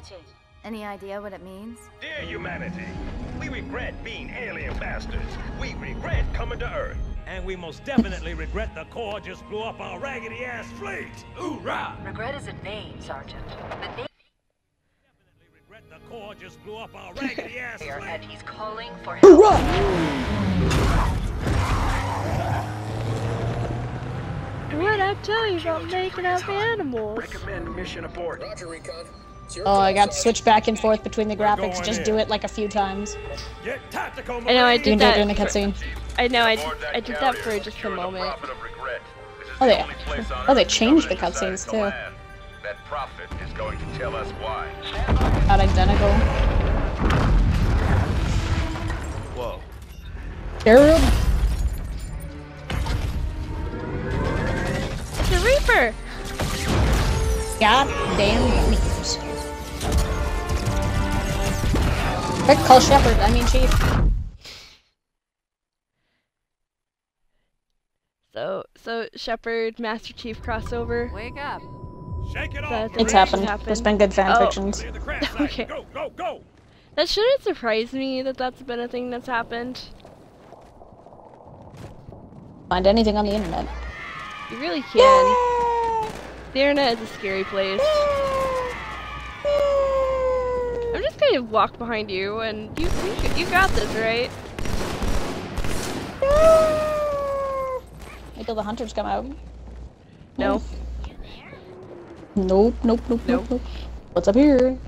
wretched. Any idea what it means? Dear humanity, we regret being alien bastards. We regret coming to Earth. And we most definitely regret the Corps just blew up our raggedy-ass fleet! Hoorah! Regret is a name, Sergeant. The name... Definitely regret the Corps just blew up our raggedy-ass fleet! And he's calling for help. What'd I tell you about making up animals? Recommend mission abort. Roger, recon. Oh, I got to switch back and forth between the graphics. Just do it like a few times. I know I did that during the cutscene. I know I did that for just a moment. Oh, they changed the cutscenes too. That prophet is going to tell us why. Not identical. Whoa. Scarab. The Reaper. God damn me. Quick, call Shepard, I mean Chief. So Shepard, Master Chief crossover. Wake up. Shake it off. It's happened. There's been good fanfictions. Oh. Okay. Go, go, go. That shouldn't surprise me that that's been a thing that's happened. Find anything on the internet. You really can. Yeah. The internet is a scary place. Yeah. I'm just gonna walk behind you, and you got this, right? Until the hunters come out. No. Nope, nope, nope, nope, nope. What's up here?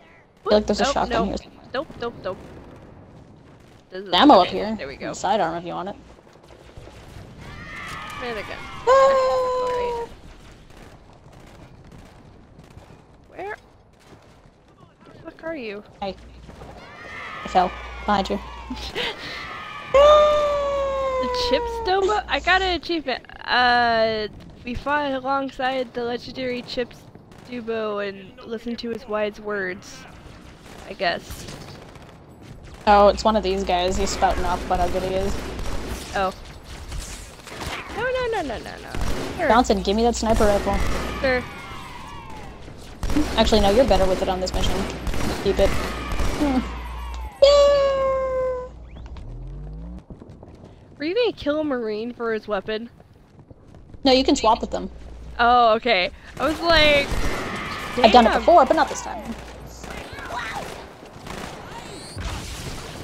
I feel like there's a shotgun here. Nope, nope, nope. There's ammo up here. There we go. Sidearm if you want it. There they go. Alright. Where the fuck are you? Hey. I fell. Behind you. The chip stoma? I got an achievement. We fought alongside the legendary Chip Stubo and listened to his wise words. I guess. Oh, it's one of these guys. He's spouting off about how good he is. Oh. No. Sure. Johnson, give me that sniper rifle. Sure. Actually, no, you're better with it on this mission. Keep it. Yeah. Were you gonna kill a Marine for his weapon? No, you can swap with them. Oh, okay. I was like... Damn. I've done it before, but not this time.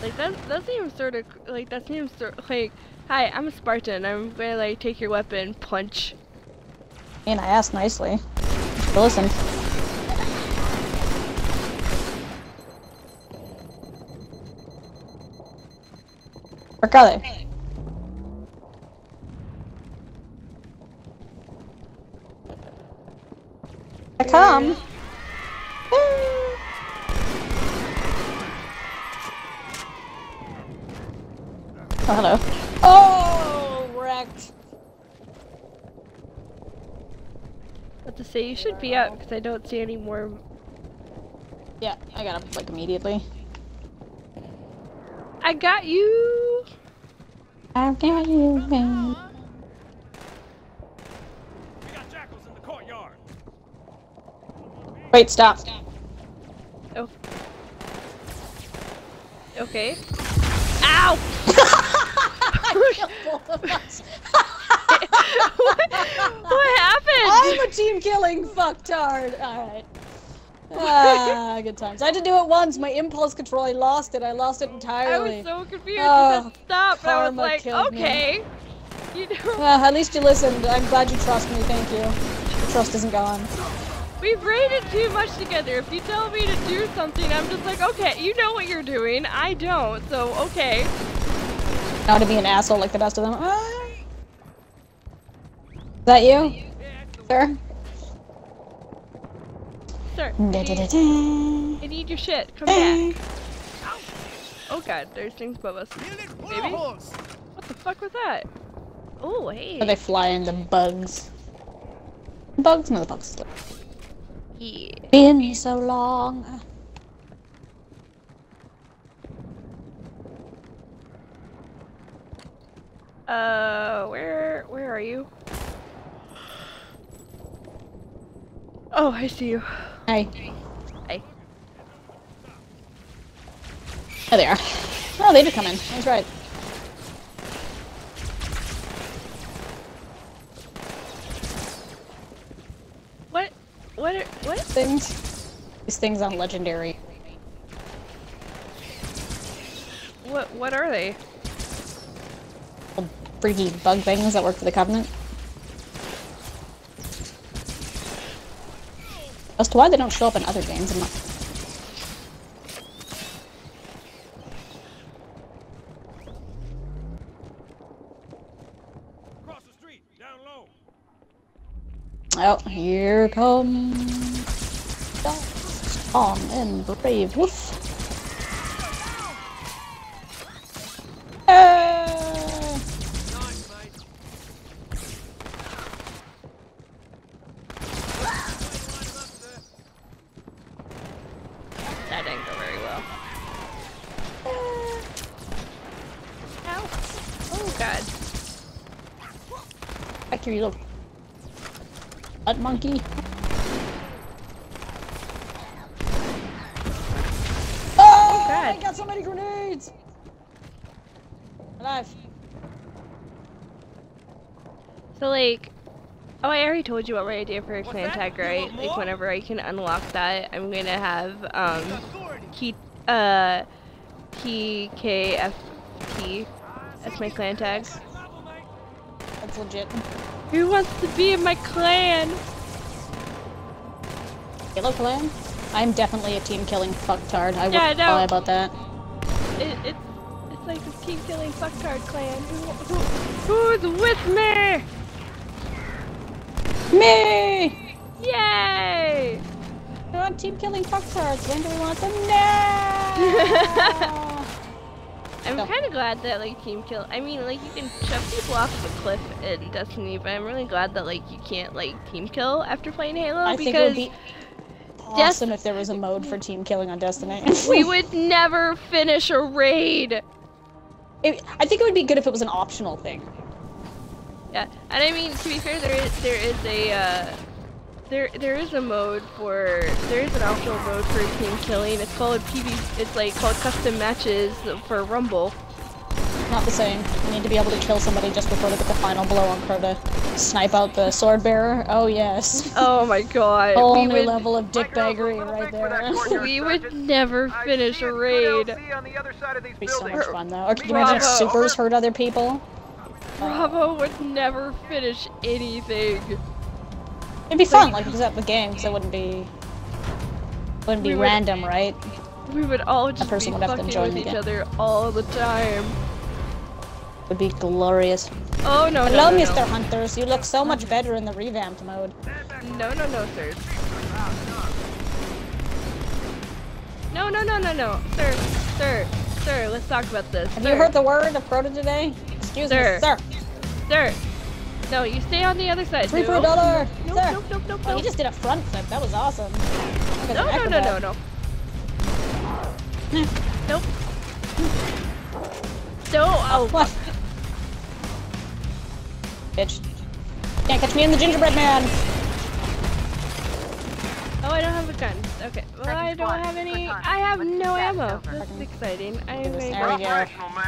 Like, that seems sort of... Like, that seems sort of... Like, hi, I'm a Spartan. I'm gonna, like, take your weapon, punch. And I asked nicely. But listen. Where are they? I come! Oh, hello. Oh, wrecked! But to say, you should be out because I don't see any more. Yeah, I got up like immediately. I got you! I've got you, man. We got jackals in the courtyard. Wait, stop. Oh. Okay. Ow! I killed both of us. What happened? I'm a team killing fucktard. Alright. Ah, good times. I had to do it once. My impulse control, I lost it. I lost it entirely. I was so confused. Oh, stop. I was like, okay. You know. Well, at least you listened. I'm glad you trust me. Thank you. The trust isn't gone. We've raided too much together. If you tell me to do something, I'm just like, okay, you know what you're doing. I don't, so okay. Now to be an asshole like the best of them. Ah. Is that you? Yeah, sir? Sir, I need your shit. Come back. Oh god, there's things above us. Maybe? What the fuck was that? Oh, hey. Are they flying the bugs? Bugs? No, the bugs. Yeah. Been so long. Where are you? Oh, I see you. Hi. Hi. Oh, they are. Oh, they did come in. That's right. What things? These things on legendary. What are they? Little freaky bug things that work for the Covenant. As to why they don't show up in other games, I'm not. Cross the street, down low. Oh, here comes the strong and brave wolf. You little butt monkey. Oh, I got so many grenades. Alive. So like, oh, I already told you about my idea for a command tag, right? Like whenever I can unlock that, I'm gonna have TKFT. That's my clan tag. That's legit. Who wants to be in my clan? Hello, clan? I'm definitely a team-killing fucktard. I wouldn't lie about that. It's like a team-killing fucktard clan. Who's with me? Me! Yay! We want team-killing fucktards. When do we want them? No! I'm kind of glad that like I mean you can shove people off the cliff in Destiny, but I'm really glad that like you can't like team kill after playing Halo. I think it would be awesome if there was a mode for team killing on Destiny. We would never finish a raid. I think it would be good if it was an optional thing. Yeah, and I mean to be fair, there is an optional mode for team killing. It's called PvP. It's like called custom matches for Rumble. Not the same. You need to be able to kill somebody just before they get the final blow on Crow to snipe out the sword bearer. Oh yes. Oh my god. Whole new level of dickbaggery right there. We would never finish a raid. It'd be so much fun though. Or can you imagine supers hurt other people? Bravo would never finish anything. It'd be fun, like, because that's the game, so it wouldn't be random, right? We would all just be fucking with each other all the time. It would be glorious. Oh, no, hello, Mr. Hunters, you look so much better in the revamped mode. No, sir. No, sir, let's talk about this. Have you heard the word of Proto today? Excuse me, sir. Sir. No, you stay on the other side. Free for a dollar! Nope. Oh, you just did a front flip. That was awesome. No. Nope. No, oh. What? Bitch. Can't catch me in the gingerbread man! Oh, I don't have a gun. Okay. Well, I don't have any. I have no ammo. That's exciting. I am very good. There we go.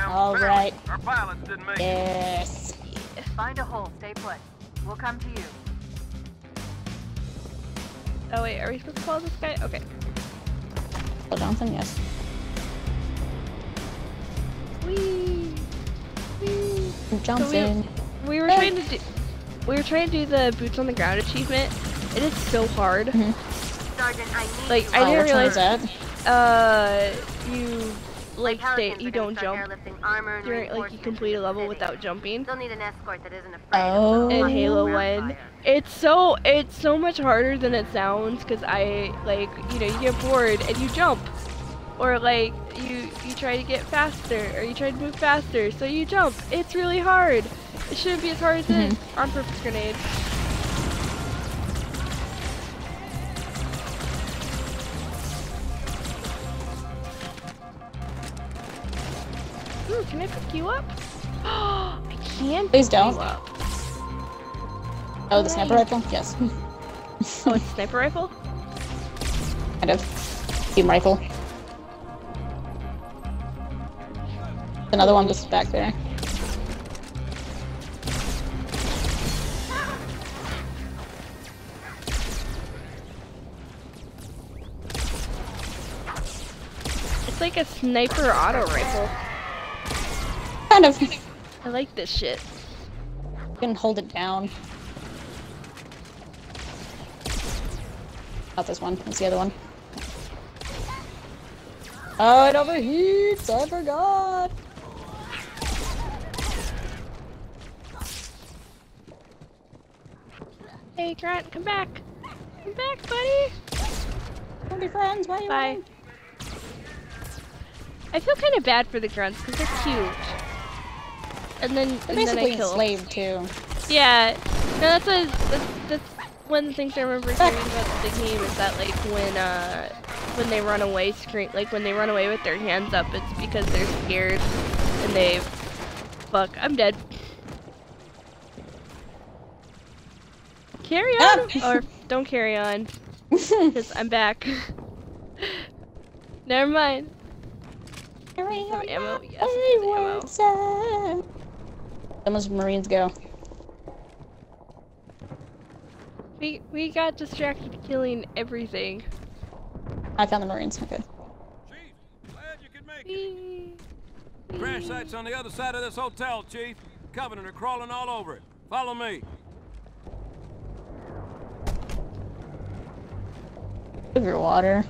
Alright. Our pilots didn't make it. Yes. Find a hole, stay put. We'll come to you. Oh wait, are we supposed to call this guy? Okay. Call Johnson, yes. Whee! Whee! Johnson! So we were trying to do the boots on the ground achievement. It is so hard. Mm-hmm. Sergeant, I need like, I didn't realize that. You don't jump. Like you complete a level without jumping. They'll need an escort that isn't afraid in Halo 1. It's so much harder than it sounds, because you get bored and you jump. Or like you try to get faster, or you try to move faster, so you jump. It's really hard. It shouldn't be as hard as it is. On purpose grenade. Can I pick you up? I can. Please don't. You up. Oh, the sniper rifle? Yes. Oh, it's a sniper rifle? Kind of. Beam rifle. Another one just back there. It's like a sniper auto rifle. Kind of. I like this shit. You can hold it down. Not this one, it's the other one. Oh, it overheats! I forgot! Hey, Grant, come back! Come back, buddy! Don't be friends, why are you running? I feel kind of bad for the grunts, because they're cute. And then, basically enslaved too. Yeah, no, that's one thing I remember hearing about the game is that like when they run away, when they run away with their hands up, it's because they're scared and they fuck. I'm dead. Carry on or don't carry on, because I'm back. Never mind. Carry on. Ammo. Yes, it's ammo. Those Marines go. We got distracted killing everything. I found the Marines. Okay. Chief, glad you could make it. Crash site's on the other side of this hotel, Chief. Covenant are crawling all over it. Follow me. Move your water.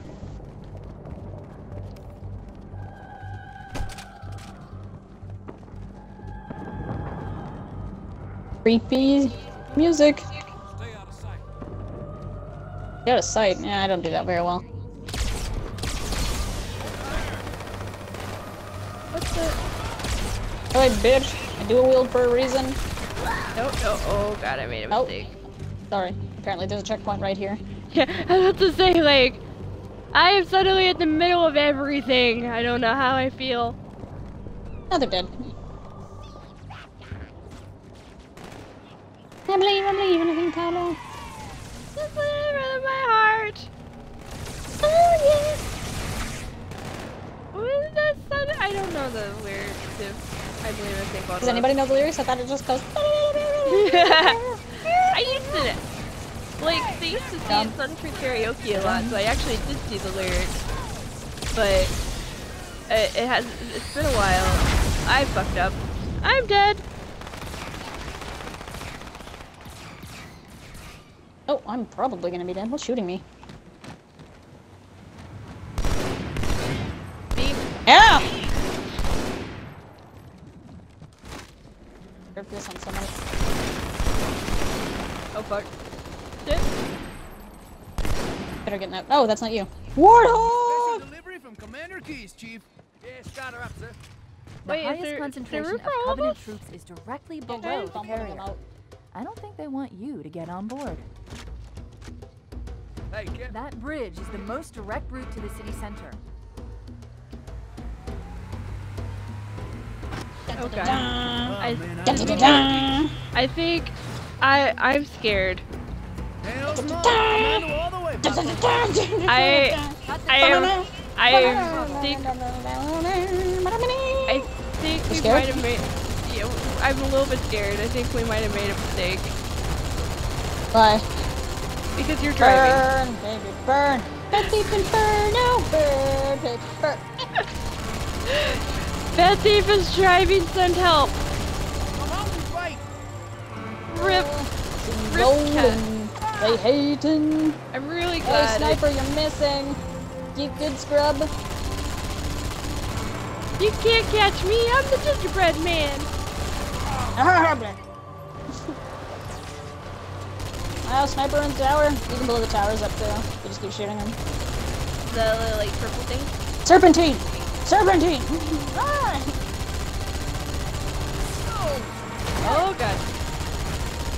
Creepy music. Stay out of sight. Stay out of sight? Yeah, I don't do that very well. What's the... Oh, bitch. I do a wheel for a reason. Nope. Oh, god, I made a mistake. Sorry. Apparently there's a checkpoint right here. Yeah, I was about to say, like, I am suddenly in the middle of everything. I don't know how I feel. Oh, they're dead. I'm leaving, I think, Paolo. Just let it run in my heart. Oh, yes. What that sound? I don't know the lyrics to I Believe I Think. Does anybody know the lyrics? I thought it just goes... I used to... Like, they used to sing Suntree Karaoke a lot, so I actually did see the lyrics. But... It's been a while. I fucked up. I'm dead. Oh, I'm probably gonna be dead. What's shooting me? Beep. Yeah! Rip this on someone. Oh fuck. Shit. Better get out. Oh, that's not you. Warthog! Special delivery from Commander Keys, Chief. Yes, got her up, sir. The highest concentration of Covenant troops is directly below the carrier. I don't think they want you to get on board. Hey, that bridge is the most direct route to the city center. Okay. I think I'm scared. I think we might have made. I'm a little bit scared. I think we might have made a mistake. Why? Because you're driving. Burn, baby, burn. Betsy can burn. No, burn, baby, burn. Betsy is driving. Send help. Rip. Rip cat. They hating. I'm really glad. Hey, sniper, you're missing. You good scrub. You can't catch me. I'm the gingerbread man. Oh, sniper in the tower. Even below the tower's up there. You just keep shooting him. The like purple thing? Serpentine! Serpentine! Run! Oh god.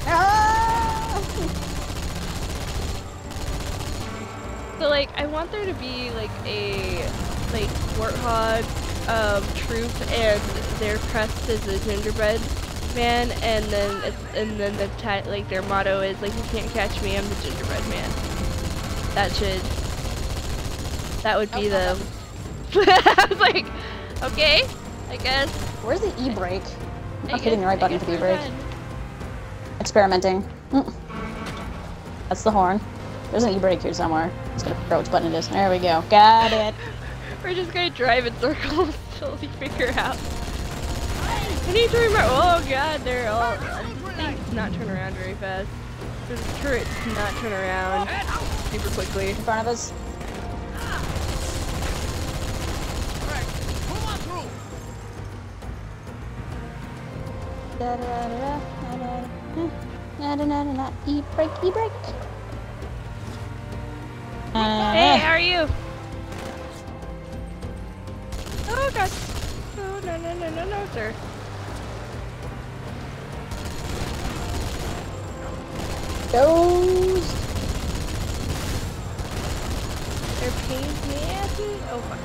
Ah! So like I want there to be like a warthog troop and their crest is a gingerbread. man, and then the like their motto is like, you can't catch me, I'm the gingerbread man. That should, that would be the. I was like, okay, I guess. Where's the e brake? I'm not hitting the right button for the e brake. Experimenting. That's the horn. There's an e brake here somewhere. Just gonna figure out which button it is. There we go. Got it. We're just gonna drive in circles until we figure out. I need to remember. Oh god, they're all. Things not turn around very fast. The turrets not turn around super quickly. In front of us. Da da da da da da da da da. E-brake, e-brake. Hey, how are you? Oh gosh. Oh no no no no no, sir. Those. They're pains in the asses. Oh fuck.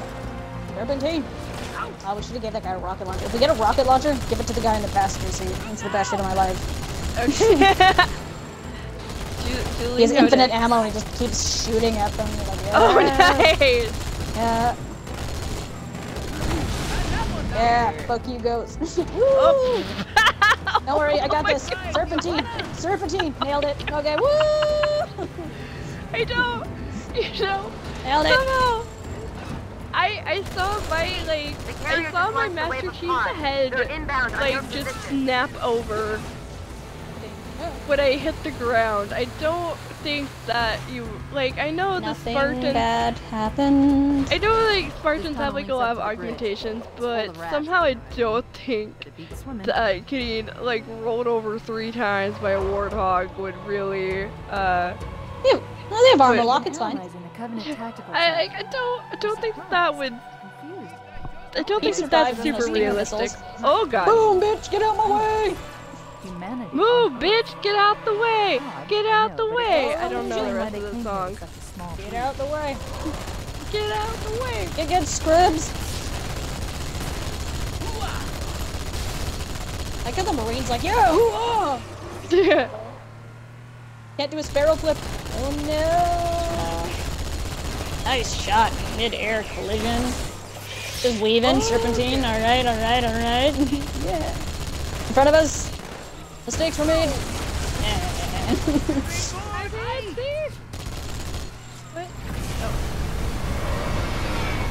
Serpentine. Oh, we should have gave that guy a rocket launcher. If we get a rocket launcher, give it to the guy in the passenger seat. That's the best shit of my life. Okay. He has infinite ammo and he just keeps shooting at them. Like, yeah. Oh, nice! Yeah. Yeah, fuck you, goats. Woo! Don't worry, I got this. God. Serpentine! Serpentine! Nailed it. Okay, woo! I don't. You know. Nailed it. Somehow. I saw my, like, I saw my Master Chief's head, like, just snap over when I hit the ground. I don't think that you, like, I know the Spartans... Nothing bad happened. I know, like, Spartans have, like, a lot of augmentations, but somehow I don't think that getting, like, rolled over 3 times by a warthog would really, Ew. No, they have armor lock, it's fine. I don't think that would. I don't think that's super realistic. Oh god! Boom, bitch! Get out my way! Move, bitch! Get out the way! Get out the way! I don't know the rest of the song. Get out the way! Get out the way! Get good, Scribs! I got the Marines like, yeah, hoo-ah! Yeah. Can't do a sparrow flip. Oh no! Nice shot, mid-air collision. Just weaving, oh, serpentine. Yeah. All right, all right, all right. Yeah. In front of us. Mistakes were made. What?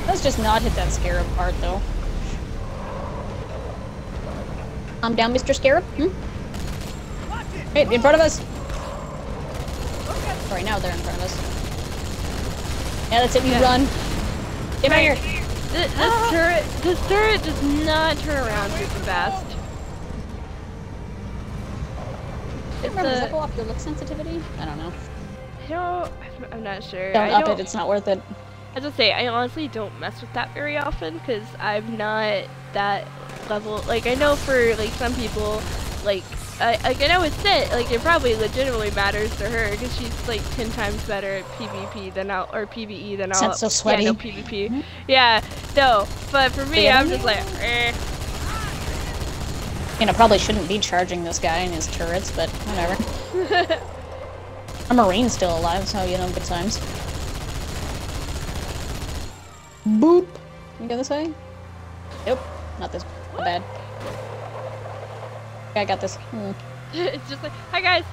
Oh. Let's just not hit that scarab part, though. I'm down, Mr. Scarab. Hmm? Hey, in front of us. Right now, they're in front of us. Yeah, that's it. You run. Get back here. This turret does not turn around super fast. Does that go off your look sensitivity? I don't know. I'm not sure. Don't up it. It's not worth it. As I say, I honestly don't mess with that very often because I'm not that level. Like I know for like some people, like. Like I know it's it. Like it probably legitimately matters to her because she's like 10 times better at PvP than I'll or PvE than I'll. That's so sweaty. Yeah, no PvP. Mm-hmm. Yeah, no. But for me, I'm just like. Eh. You know, probably shouldn't be charging this guy and his turrets, but whatever. A Marine's still alive, so you know, good times. Boop. You go this way? Nope, not this. What? Bad. I got this. It's just like, hi guys.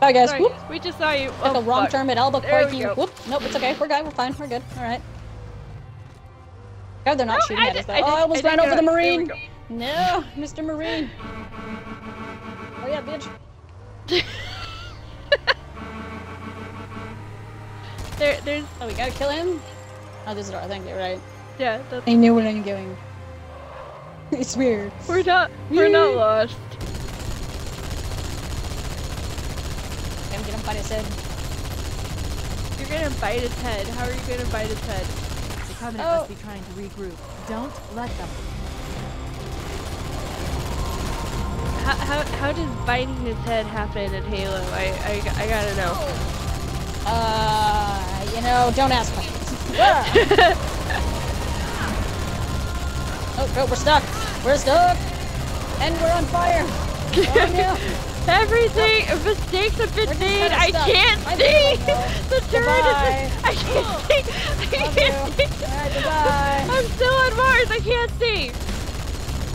Hi guys. Sorry, we just saw you. Oh, the wrong turn at elbow parking. Whoop. Nope, it's okay. We're good. We're fine. We're good. All right. God, they're not shooting at us though. I almost ran over the Marine. No, Mr. Marine. Oh yeah, bitch. There's. Oh, we gotta kill him. Oh, this is our thing. You're right. Yeah. That's... I knew what I'm doing. It's weird. We're not lost. I'm gonna bite his head. You're gonna bite his head. How are you gonna bite his head? The Covenant must be trying to regroup. Don't let them. How does biting his head happen in Halo? I gotta know. You know, don't ask me. Oh, we're stuck! We're stuck! And we're on fire! Oh, no. Everything! Nope. Mistakes have been made! I can't see! The turret is... I can't see! I can't see! Alright, goodbye! I'm still on Mars! I can't see!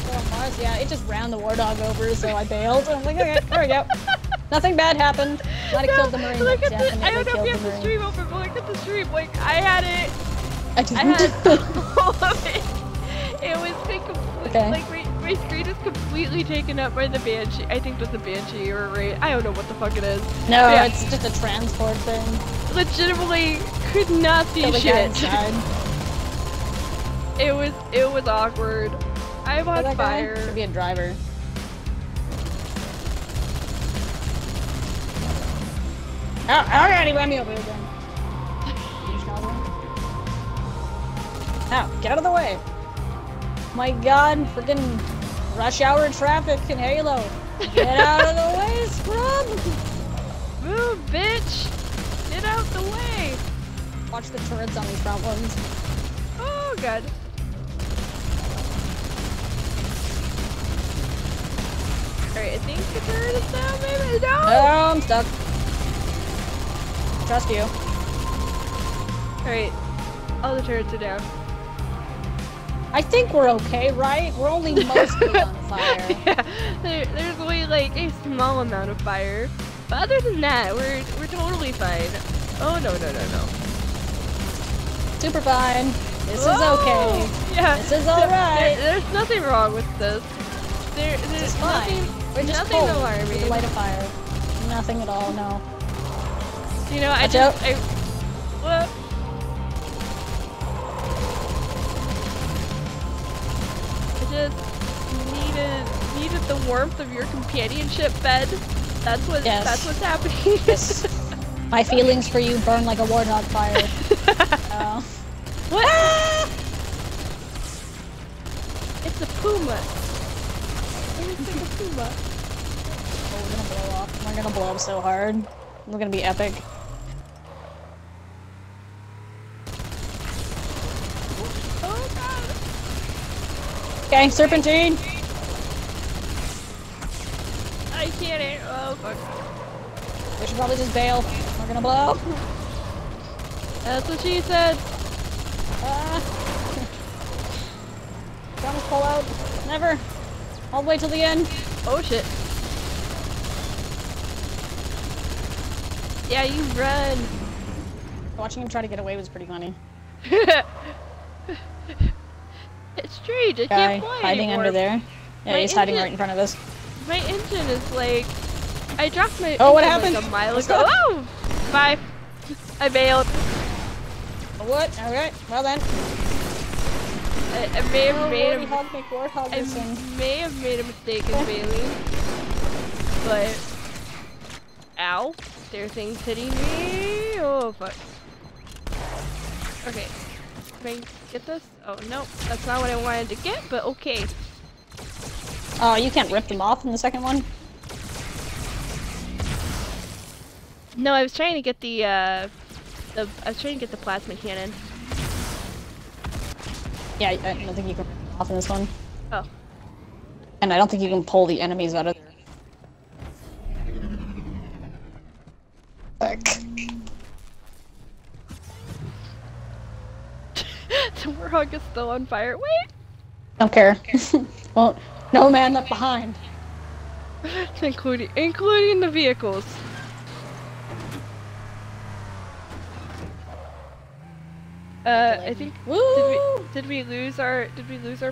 We're on Mars, yeah. It just ran the war dog over, so I bailed. I'm like, okay, there we go. Nothing bad happened. Might have killed the Marine. Look at this. I don't know if you have the stream open, but look at the stream. Like, I had it. I had all of it. It was complete, like, my screen is completely taken up by the Banshee. I think it was the Banshee or Raid. I don't know what the fuck it is. No, yeah. It's just a transport thing. Legitimately could not see shit. It was awkward. I'm on fire. Should be a driver. Alrighty, let me over again. Now, get out of the way. My god, freaking rush hour traffic in Halo. Get out of the way, scrub! Move, bitch! Get out the way! Watch the turrets on these front ones. Oh, god. Alright, I think the turret is down, maybe? No! Oh, I'm stuck. Trust you. Alright. All the turrets are down. I think we're okay, right? We're only mostly on fire. Yeah. There's only like a small amount of fire. But other than that, we're totally fine. Oh no, no, no, no. Super fine. This is okay. Yeah. This is alright. There's nothing wrong with this. There's nothing, we're just nothing alarming. With the light of fire. Nothing at all, no. You know, I just, well. I just needed the warmth of your companionship, bed. That's what, that's what's happening. Yes. My feelings for you burn like a war dog fire. What? Ah! It's a puma. It's like a puma. Oh, we're gonna blow up. We're gonna blow up so hard. We're gonna be epic. Okay, serpentine! I can't. Oh, fuck. We should probably just bail. We're gonna blow. That's what she said. Promise pull out. Never. All the way till the end. Oh shit. Yeah, you run. Watching him try to get away was pretty funny. It's strange, I can't fly hiding anymore. Under there. Yeah, my he's hiding right in front of us. My engine is like... I dropped my engine what happened? Like a mile ago. Oh! Bye. I bailed. What? Alright, well then. I may have made a mistake in bailing. But... Ow. There are things hitting me. Oh, fuck. Okay. Can I get this? Oh, no. That's not what I wanted to get, but okay. Oh, you can't rip them off in the second one? No, I was trying to get the, I was trying to get the plasma cannon. Yeah, I don't think you can rip them off in this one. Oh. And I don't think you can pull the enemies out of there. The warhog is still on fire. Wait! Don't care. Well, no man left behind. Including the vehicles. I think. Woo! Did we lose our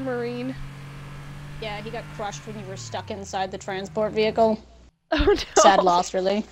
Marine? Yeah, he got crushed when you were stuck inside the transport vehicle. Oh no! Sad loss, really.